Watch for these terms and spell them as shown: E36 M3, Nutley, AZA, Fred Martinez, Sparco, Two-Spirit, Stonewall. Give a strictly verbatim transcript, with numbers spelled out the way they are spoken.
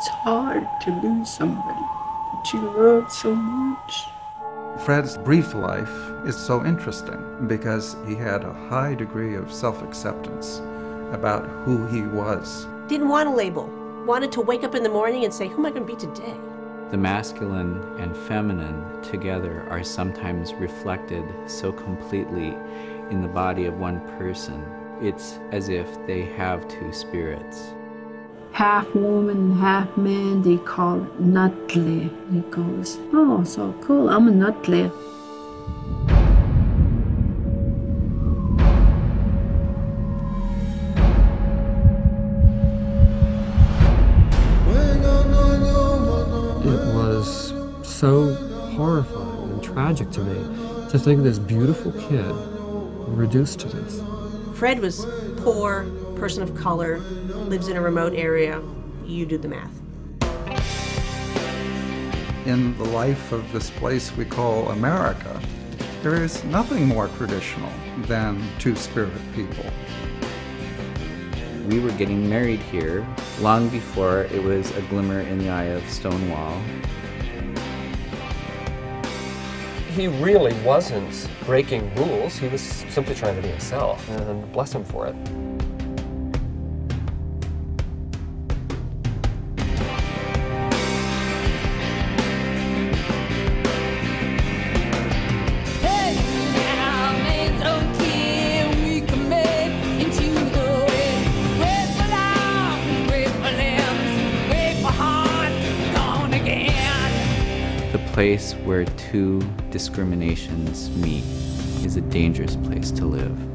It's hard to lose somebody that you love so much. Fred's brief life is so interesting because he had a high degree of self-acceptance about who he was. Didn't want a label. Wanted to wake up in the morning and say, who am I going to be today? The masculine and feminine together are sometimes reflected so completely in the body of one person. It's as if they have two spirits. Half woman, half man, they call it Nutley. He goes, oh, so cool, I'm a Nutley. It was so horrifying and tragic to me to think of this beautiful kid reduced to this. Fred was poor, person of color, lives in a remote area. You do the math. In the life of this place we call America, there is nothing more traditional than Two-Spirit people. We were getting married here long before it was a glimmer in the eye of Stonewall. He really wasn't breaking rules. He was simply trying to be himself, and bless him for it. The place where two discriminations meet is a dangerous place to live.